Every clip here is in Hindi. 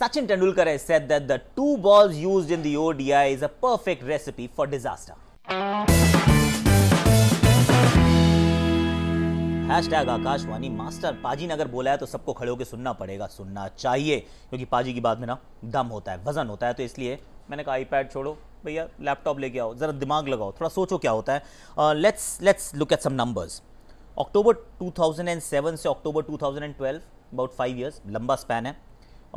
Sachin Tendulkar has said that the two balls used in the ODI is a perfect recipe for disaster. #AakashVani master पाजी ने अगर बोला है तो सबको खड़े होकर सुनना पड़ेगा, सुनना चाहिए, क्योंकि पाजी की बात में ना दम होता है, वजन होता है। तो इसलिए मैंने कहा आईपैड छोड़ो भैया, लैपटॉप लेके आओ, जरा दिमाग लगाओ, थोड़ा सोचो क्या होता है। Let's look at some numbers. October 2007 से अक्टूबर 2012, अबाउट 5 ईयर्स, लंबा स्पैन है।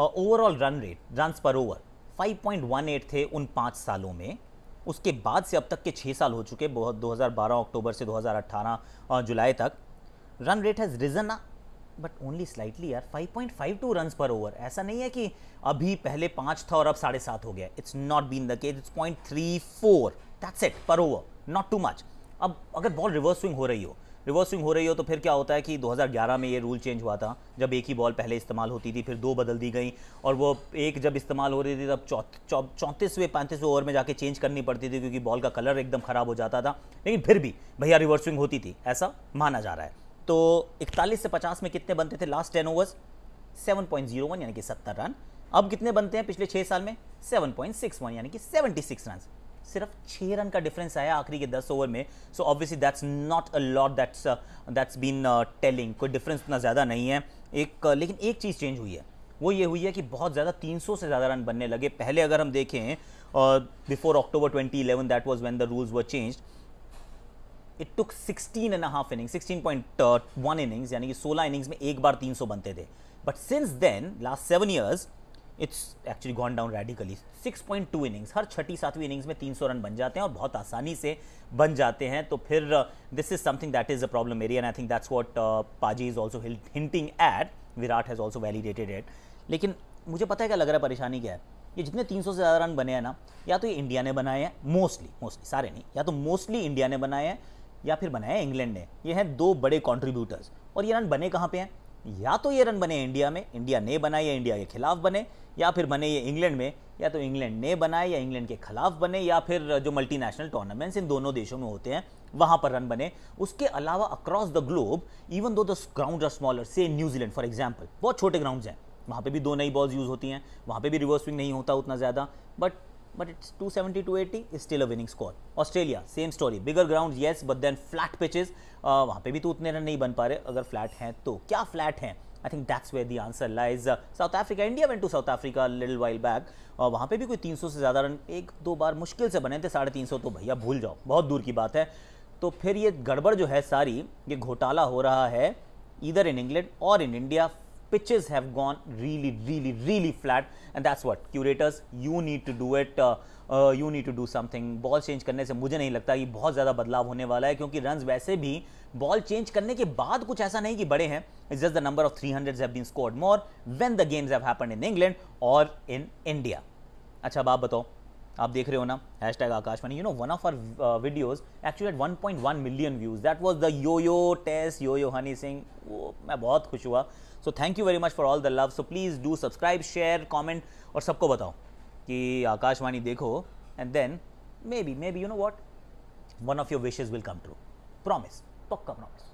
और ओवरऑल रन रेट, रन्स पर ओवर 5.18 थे उन 5 सालों में। उसके बाद से अब तक के 6 साल हो चुके, 2012 अक्टूबर से 2018 जुलाई तक। रन रेट हैज़ रिजन ना, बट ओनली स्लाइटली यार, 5.52 रन्स पर ओवर। ऐसा नहीं है कि अभी पहले 5 था और अब 7.5 हो गया। It's not been the case, it's 0.34, that's it, पर ओवर, नॉट टू मच। अब अगर बॉल रिवर्स स्विंग हो रही हो तो फिर क्या होता है कि 2011 में ये रूल चेंज हुआ था, जब एक ही बॉल पहले इस्तेमाल होती थी, फिर 2 बदल दी गई, और वो एक जब इस्तेमाल हो रही थी तब 34वें 35वें ओवर में जाके चेंज करनी पड़ती थी, क्योंकि बॉल का कलर एकदम ख़राब हो जाता था। लेकिन फिर भी भैया रिवर्स स्विंग होती थी, ऐसा माना जा रहा है। तो 41 से 50 में कितने बनते थे लास्ट 10 ओवर्स? 7.01, यानी कि 70 रन। अब कितने बनते हैं पिछले 6 साल में? 7.61, यानी कि 76 रन। सिर्फ 6 रन का डिफरेंस आया आखिरी के 10 ओवर में। So obviously that's not a lot, that's been telling. कोई डिफरेंस उतना ज़्यादा नहीं है। लेकिन एक चीज़ चेंज हुई है, वो ये हुई है कि बहुत ज़्यादा 300 से ज़्यादा रन बनने लगे। पहले अगर हम देखें, before October 2011, that was when the rules were changed, it took 16.1 innings, यानी कि 16 इनिंग्स में एक बार 300 बनते थे। But since then last 7 years it's actually gone down radically. 6.2 innings, हर 6ठी 7वीं इनिंग्स में 300 रन बन जाते हैं, और बहुत आसानी से बन जाते हैं। तो फिर this is something that is a problem area, and I think that's what पाजी is also hinting at. Virat has also validated it. लेकिन मुझे पता है क्या लग रहा है, परेशानी क्या है? ये जितने 300 से ज़्यादा रन बने हैं ना, या तो ये इंडिया ने बनाए हैं, मोस्टली, सारे नहीं, या तो मोस्टली इंडिया ने बनाए हैं, या फिर बनाया इंग्लैंड ने। ये हैं 2 बड़े कंट्रीब्यूटर्स। और ये रन बने कहाँ पे हैं? या तो ये रन बने इंडिया में, इंडिया ने बनाए या इंडिया के खिलाफ बने, या फिर बने ये इंग्लैंड में, या तो इंग्लैंड ने बनाए या इंग्लैंड के खिलाफ बने, या फिर जो मल्टीनेशनल टूर्नामेंट्स इन दोनों देशों में होते हैं वहाँ पर रन बने। उसके अलावा across the globe, even though the ground are smaller, say New Zealand for example, बहुत छोटे ग्राउंड्स हैं, वहाँ पे भी 2 नई बॉल्स यूज़ होती हैं, वहाँ पे भी रिवर्स स्विंग नहीं होता उतना ज़्यादा, but it's 270-280 is still a winning score. Australia same story, bigger ground yes, but then flat pitches, वहाँ पे भी तो उतने रन नहीं बन पा रहे। अगर फ्लैट हैं तो क्या फ्लैट हैं? I think that's where the answer lies. South Africa, India went to South Africa little while back, वहाँ पे भी कोई 300 से ज़्यादा रन 1-2 बार मुश्किल से बने थे, 350 तो भैया भूल जाओ, बहुत दूर की बात है। तो फिर ये गड़बड़ जो है सारी, ये घोटाला हो रहा है इधर इन इंग्लैंड और in India. Pitches have gone really, really, really flat, and that's what curators, you need to do it. You need to do something. Ball change करने से मुझे नहीं लगता कि बहुत ज़्यादा बदलाव होने वाला है, क्योंकि runs वैसे भी ball change करने के बाद कुछ ऐसा नहीं कि बड़े हैं। It's just the number of 300s have been scored more when the games have happened in England or in India. अच्छा, अब आप बताओ, आप देख रहे हो ना #AakashVani, you know one of our videos actually had 1.1 million views. That was the yo-yo test, yo-yo Honey Singh. वो मैं बहुत खुश हुआ। So thank you very much for all the love. So please do subscribe, share, comment, और सबको बताओ कि आकाशवाणी देखो, and then maybe you know what, one of your wishes will come true. Promise, पक्का promise.